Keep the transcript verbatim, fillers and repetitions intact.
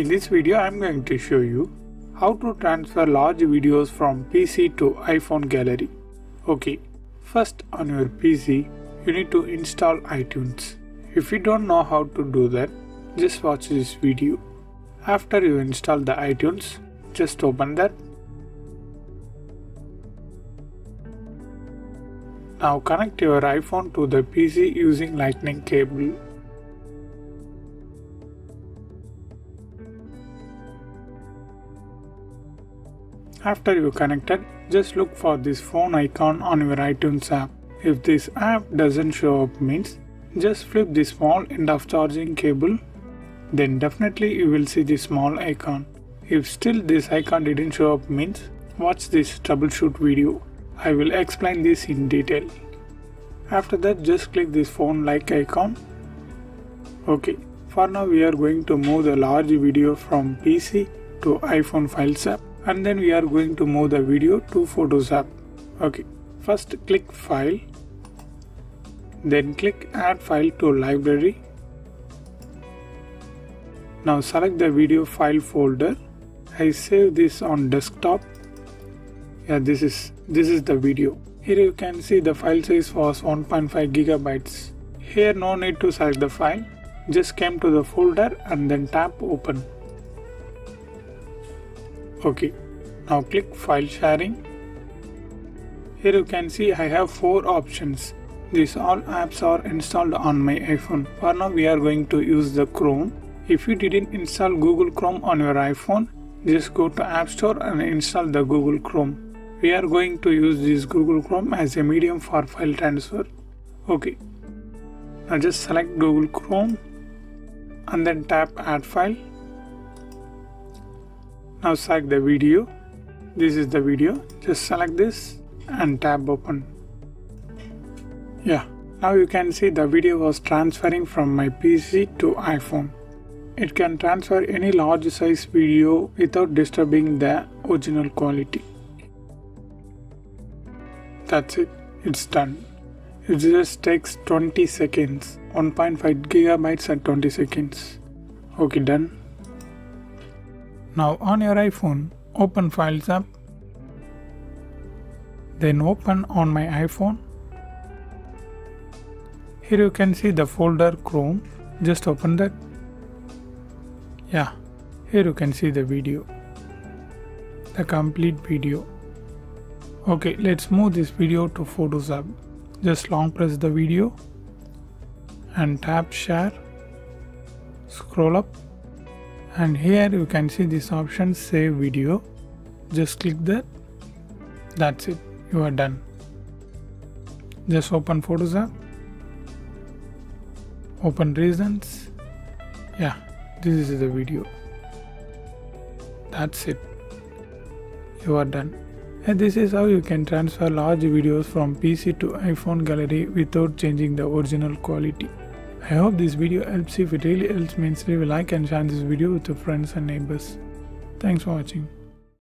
In this video I am going to show you how to transfer large videos from P C to iPhone gallery. Okay, first on your P C you need to install iTunes. If you don't know how to do that, just watch this video. After you install the iTunes, just open that. Now connect your iPhone to the P C using Lightning cable. After you connected, just look for this phone icon on your iTunes app. If this app doesn't show up means, just flip the small end of charging cable, then definitely you will see the small icon. If still this icon didn't show up means, watch this troubleshoot video. I will explain this in detail. After that, just click this phone like icon. Okay, for now we are going to move the large video from P C to iPhone files app, and then we are going to move the video to Photos app. Okay, first click File, then click Add File to Library. Now select the video file folder. I save this on desktop. Yeah, this is this is the video. Here you can see the file size was one point five gigabytes. Here no need to select the file. Just come to the folder and then tap open. Okay, now click File Sharing. Here you can see I have four options. These all apps are installed on my iPhone. For now we are going to use the Chrome. If you didn't install Google Chrome on your iPhone, just go to App Store and install the Google Chrome. We are going to use this Google Chrome as a medium for file transfer. Okay, now just select Google Chrome and then tap Add File. Now select the video. This is the video. Just select this and tap Open. Yeah, now you can see the video was transferring from my P C to iPhone. It can transfer any large size video without disturbing the original quality. That's it, it's done. It just takes twenty seconds, one point five gigabytes at twenty seconds. Okay, done. Now on your iPhone, open Files app, then open On My iPhone. Here you can see the folder Chrome, just open that. Yeah, here you can see the video, the complete video. Okay, let's move this video to Photos app. Just long press the video and tap Share. Scroll up and here you can see this option Save Video. Just click that. That's it, you are done. Just open Photos app. Open Reasons. Yeah, this is the video. That's it, you are done. And this is how you can transfer large videos from P C to iPhone gallery without changing the original quality. I hope this video helps. If it really helps, means leave a like and share this video with your friends and neighbors. Thanks for watching.